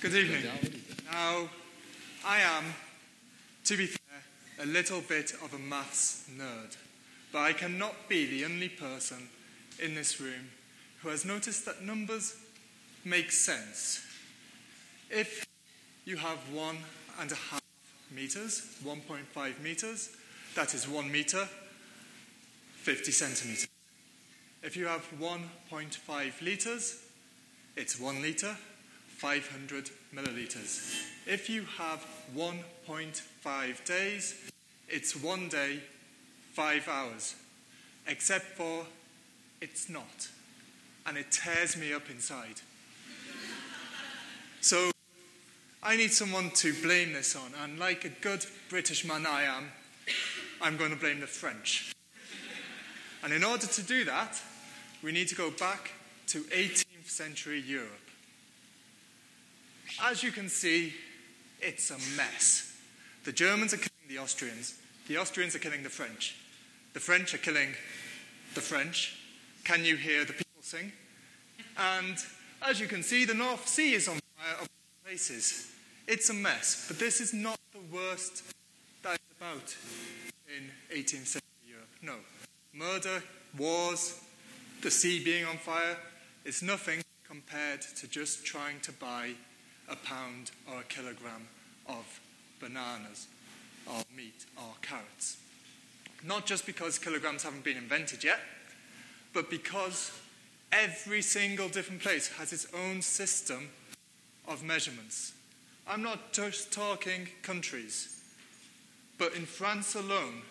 Good evening. Now, I am, to be fair, a little bit of a maths nerd, but I cannot be the only person in this room who has noticed that numbers make sense. If you have 1.5 meters, 1.5 meters, that is 1 meter, 50 centimeters. If you have 1.5 liters, it's 1 liter, 500 milliliters. If you have 1.5 days, it's 1 day, 5 hours. Except for, it's not. And it tears me up inside. So, I need someone to blame this on, and like a good British man I am, I'm going to blame the French. And in order to do that, we need to go back to 18th century Europe. As you can see, it's a mess. The Germans are killing the Austrians are killing the French are killing the French. Can you hear the people sing? And as you can see, the North Sea is on fire. It's a mess, but this is not the worst that is about in 18th century Europe. No. Murder, wars, the sea being on fire is nothing compared to just trying to buy a pound or a kilogram of bananas or meat or carrots. Not just because kilograms haven't been invented yet, but because every single different place has its own system of measurements. I'm not just talking countries, but in France alone,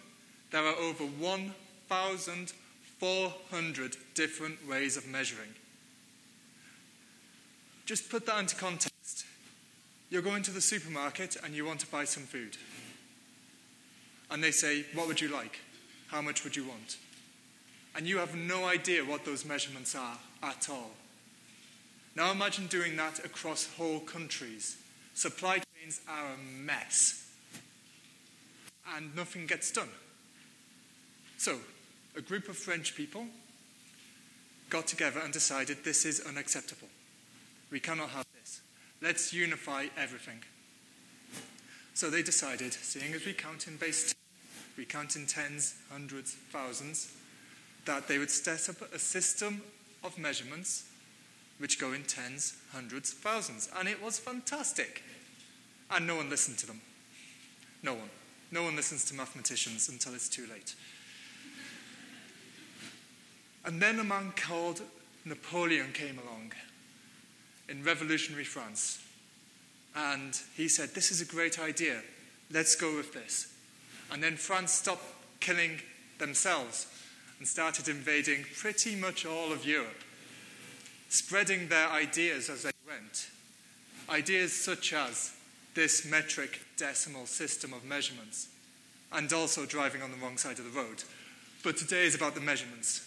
there are over 1,400 different ways of measuring. Just put that into context. You're going to the supermarket and you want to buy some food. And they say, what would you like? How much would you want? And you have no idea what those measurements are at all. Now imagine doing that across whole countries. Supply chains are a mess. And nothing gets done. So, a group of French people got together and decided this is unacceptable. We cannot have this. Let's unify everything. So they decided, seeing as we count in base 10, we count in tens, hundreds, thousands, that they would set up a system of measurements which go in tens, hundreds, thousands. And it was fantastic. And no one listened to them. No one. No one listens to mathematicians until it's too late. And then a man called Napoleon came along in revolutionary France. And he said, this is a great idea. Let's go with this. And then France stopped killing themselves and started invading pretty much all of Europe, spreading their ideas as they went. Ideas such as this metric decimal system of measurements, and also driving on the wrong side of the road. But today is about the measurements.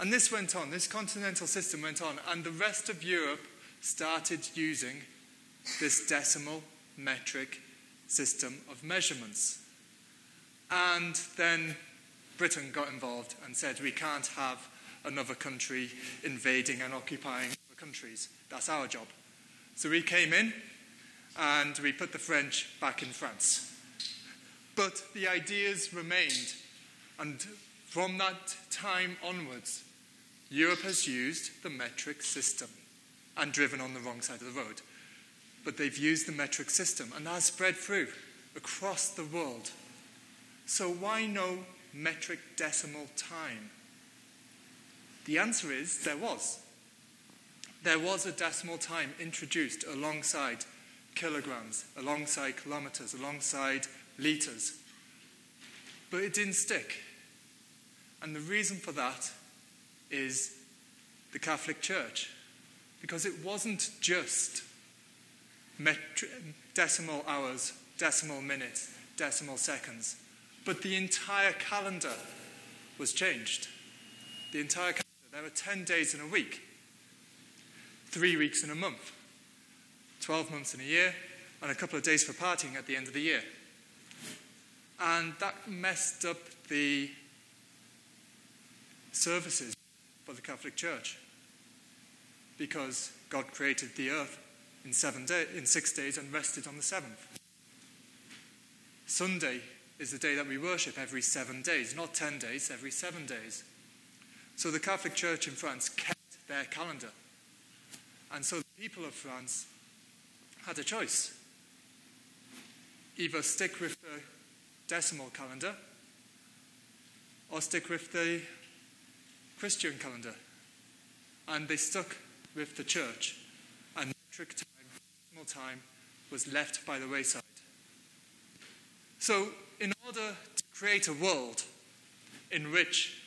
And this went on, this continental system went on, and the rest of Europe started using this decimal metric system of measurements. And then Britain got involved and said, we can't have another country invading and occupying other countries. That's our job. So we came in and we put the French back in France. But the ideas remained, and from that time onwards, Europe has used the metric system and driven on the wrong side of the road. But they've used the metric system and that has spread through across the world. So why no metric decimal time? The answer is there was. There was a decimal time introduced alongside kilograms, alongside kilometers, alongside liters. But it didn't stick. And the reason for that is the Catholic Church. Because it wasn't just decimal hours, decimal minutes, decimal seconds, but the entire calendar was changed. The entire calendar. There are 10 days in a week, 3 weeks in a month, 12 months in a year, and a couple of days for partying at the end of the year. And that messed up the services for the Catholic Church, because God created the earth in 6 days and rested on the seventh. Sunday is the day that we worship every 7 days, not 10 days, every 7 days. So the Catholic Church in France kept their calendar. And so the people of France had a choice. Either stick with the decimal calendar or stick with the Christian calendar. And they stuck with the church. And metric time, decimal time, was left by the wayside. So in order to create a world in which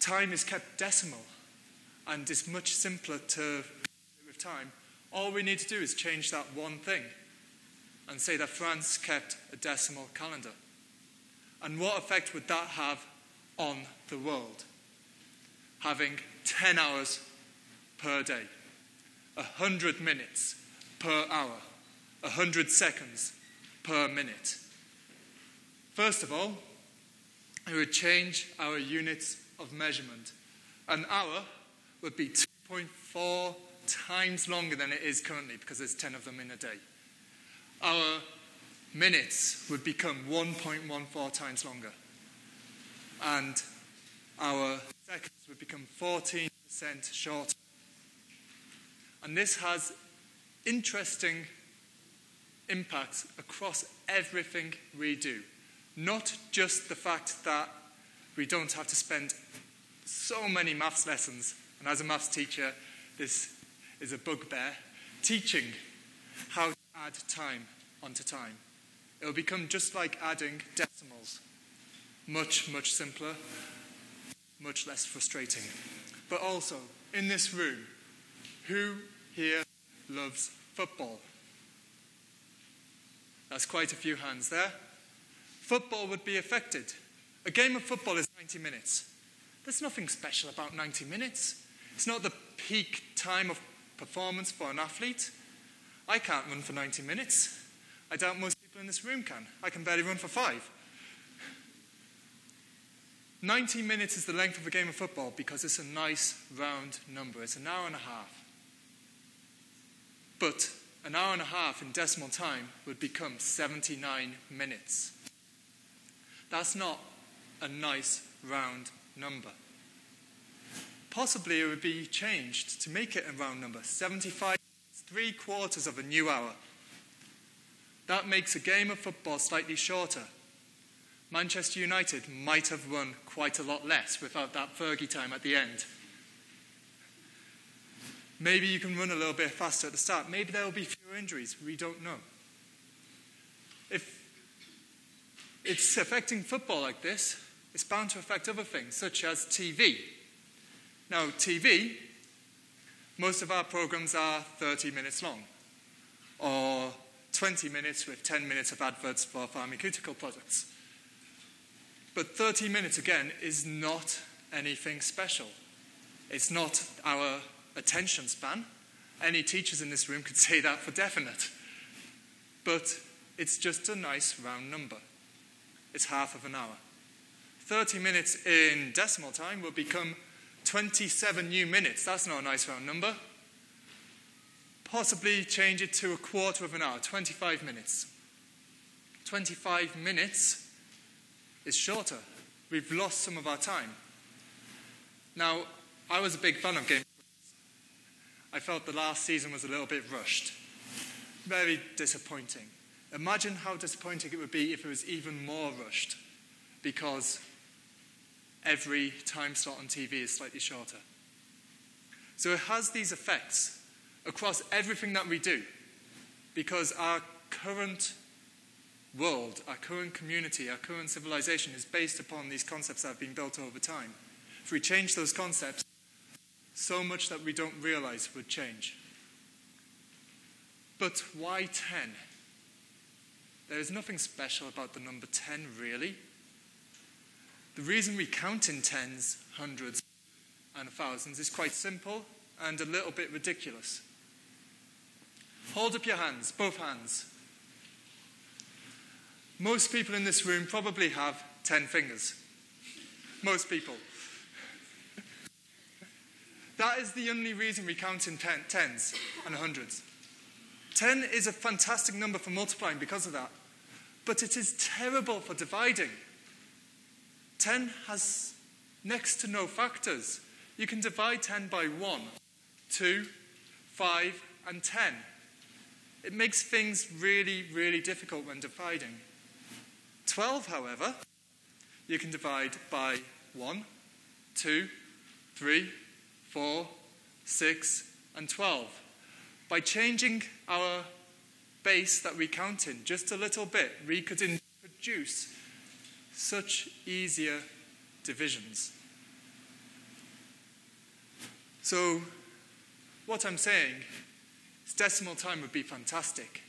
time is kept decimal and is much simpler to with time, all we need to do is change that one thing and say that France kept a decimal calendar. And what effect would that have on the world? Having 10 hours per day, 100 minutes per hour, 100 seconds per minute. First of all, it would change our units of measurement. An hour would be 2.4 times longer than it is currently, because there's 10 of them in a day. Our minutes would become 1.14 times longer. And our seconds would become 14% shorter. And this has interesting impacts across everything we do. Not just the fact that we don't have to spend so many maths lessons, and as a maths teacher, this is a bugbear, teaching how to add time onto time. It will become just like adding decimals. Much, much simpler, much less frustrating. But also, in this room, who here loves football? That's quite a few hands there. Football would be affected. A game of football is 90 minutes. There's nothing special about 90 minutes. It's not the peak time of performance for an athlete. I can't run for 90 minutes. I doubt most people in this room can. I can barely run for 5. 90 minutes is the length of a game of football because it's a nice round number. It's an hour and a half. But an hour and a half in decimal time would become 79 minutes. That's not a nice round number. Possibly it would be changed to make it a round number. 75 is 3/4 of a new hour. That makes a game of football slightly shorter. Manchester United might have run quite a lot less without that Fergie time at the end. Maybe you can run a little bit faster at the start. Maybe there will be fewer injuries. We don't know. If it's affecting football like this, it's bound to affect other things, such as TV. Now, TV, most of our programs are 30 minutes long, or 20 minutes with 10 minutes of adverts for pharmaceutical products. But 30 minutes, again, is not anything special. It's not our attention span. Any teachers in this room could say that for definite. But it's just a nice round number. It's half of an hour. 30 minutes in decimal time will become 27 new minutes. That's not a nice round number. Possibly change it to 1/4 of an hour, 25 minutes. 25 minutes is shorter. We've lost some of our time. Now, I was a big fan of games. I felt the last season was a little bit rushed. Very disappointing. Imagine how disappointing it would be if it was even more rushed, because every time slot on TV is slightly shorter. So it has these effects across everything that we do, because our current world, our current community, our current civilization is based upon these concepts that have been built over time. If we change those concepts, so much that we don't realize would change. But why 10? There is nothing special about the number 10, really. The reason we count in tens, hundreds, and thousands is quite simple and a little bit ridiculous. Hold up your hands, both hands. Most people in this room probably have 10 fingers. Most people. That is the only reason we count in tens and hundreds. 10 is a fantastic number for multiplying because of that. But it is terrible for dividing. 10 has next to no factors. You can divide 10 by 1, 2, 5, and 10. It makes things really, really difficult when dividing. 12, however, you can divide by 1, 2, 3, 4, 6, and 12. By changing our base that we count in just a little bit, we could introduce such easier divisions. So, what I'm saying is decimal time would be fantastic,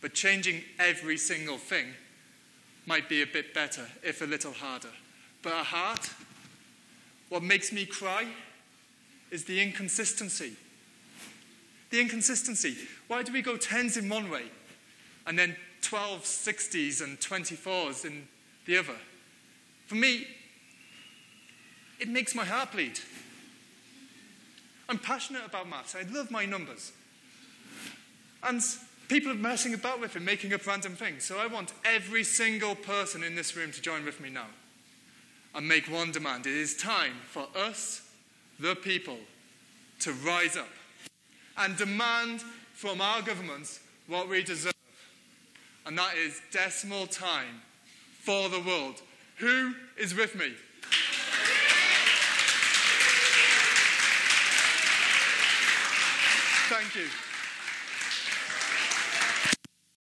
but changing every single thing might be a bit better, if a little harder. But at heart, what makes me cry is the inconsistency. The inconsistency. Why do we go tens in one way and then 12s, 60s, and 24s in the other? For me, it makes my heart bleed. I'm passionate about maths. I love my numbers. And people are messing about with it, making up random things. So I want every single person in this room to join with me now and make one demand. It is time for us, the people, to rise up and demand from our governments what we deserve. And that is decimal time for the world. Who is with me? Thank you.